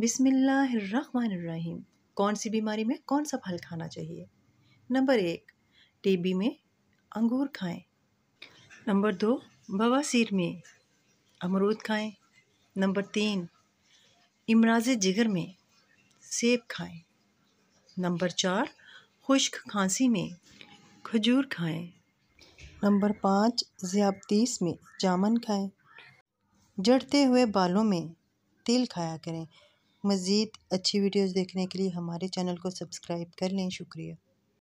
बिस्मिल्लाहिर्रहमानिर्रहीम। कौन सी बीमारी में कौन सा फल खाना चाहिए? नंबर 1, टीबी में अंगूर खाएं। नंबर 2, बवासीर में अमरूद खाएं। नंबर 3, इमराज़े जिगर में सेब खाएं। नंबर 4, खुश्क खांसी में खजूर खाएं। नंबर 5, ज़याबतीस में जामन खाएं। जड़ते हुए बालों में तिल खाया करें। मज़ीद अच्छी वीडियोस देखने के लिए हमारे चैनल को सब्सक्राइब कर लें। शुक्रिया।